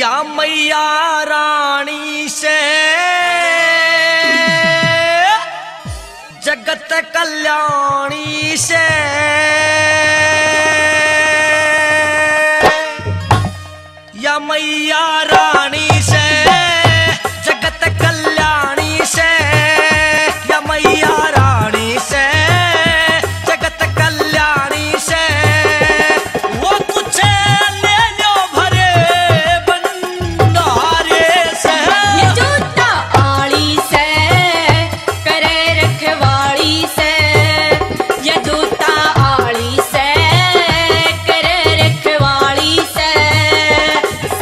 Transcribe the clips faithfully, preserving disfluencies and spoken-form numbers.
या मैया रानी से जगत कल्याणी से या मैया रानी से जगत कल्याणी से या मैया रानी से जगत कल्याणी से वो कुछ ले लो भरे भंडारे से ये जूता आड़ी से करे रखवाली से ये जूता आड़ी से करे रखवाली से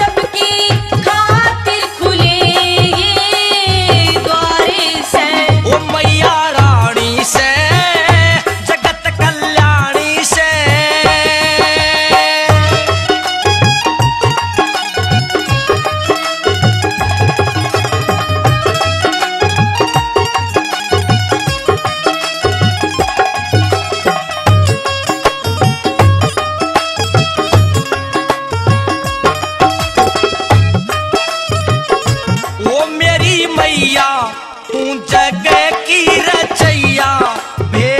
सबकी खातिर खुलेगी द्वारे से ओ मैया रानी से जगत कल्याणी से ओ मेरी मैया तू जग की रचैया।